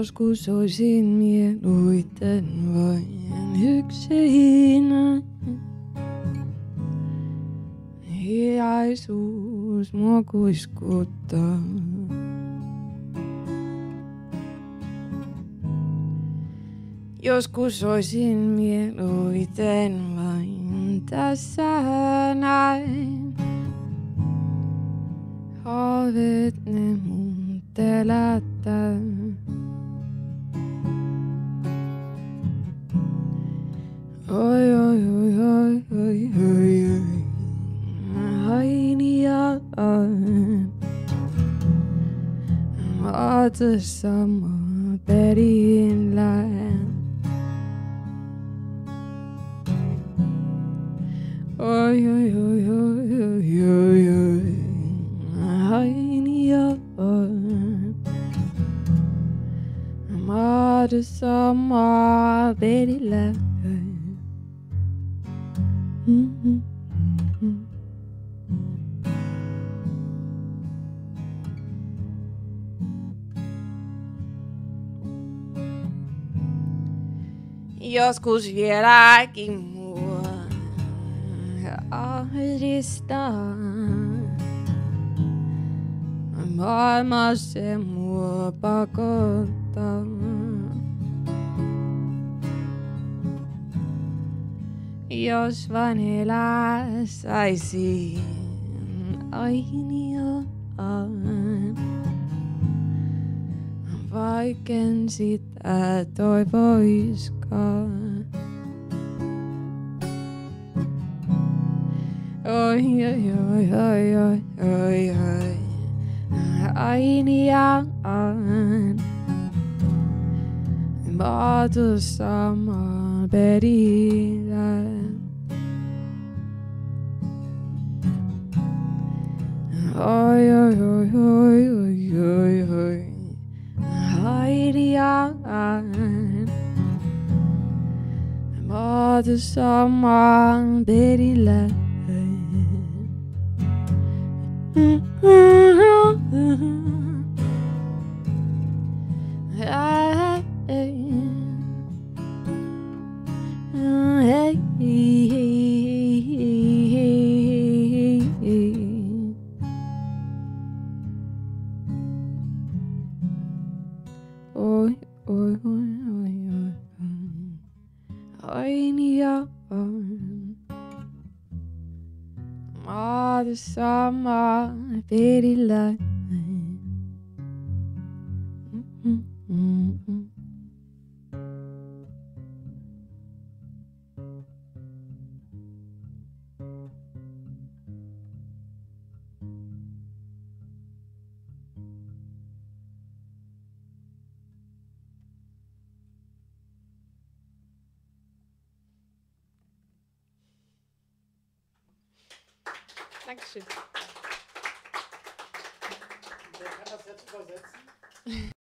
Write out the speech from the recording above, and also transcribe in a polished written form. taskusoisin mie luitten vain yksinä. Hiljaisuus mua kuiskuttaa. Joskus oisin mieluiten vain tässä näin. Haaveet ne mun telättää. Oi oi oi oi oi oi oi. Hainiaan. Vaata samaa perillään. Oi, oi, oi, oi, oi, oi, oi, hainiaan. Maata samaa perillään. Joskus vieläkin mua ahdistaa. Maailma se mua pakottaa. Jos vain elää saisin ainiaan, vaiken sitä toivoiskaan. Oi, oi, oi, oi, oi, oi, oi, ainiaan. Maata samaa perillään. Oi, oi, oi, oi, oi, oi, oi, ainiaan. Maata samaa perillään. Oi, oi, oi, oi, oi. Ainiaan. Maata samaa perillään. Dankeschön. Wer kann das jetzt übersetzen?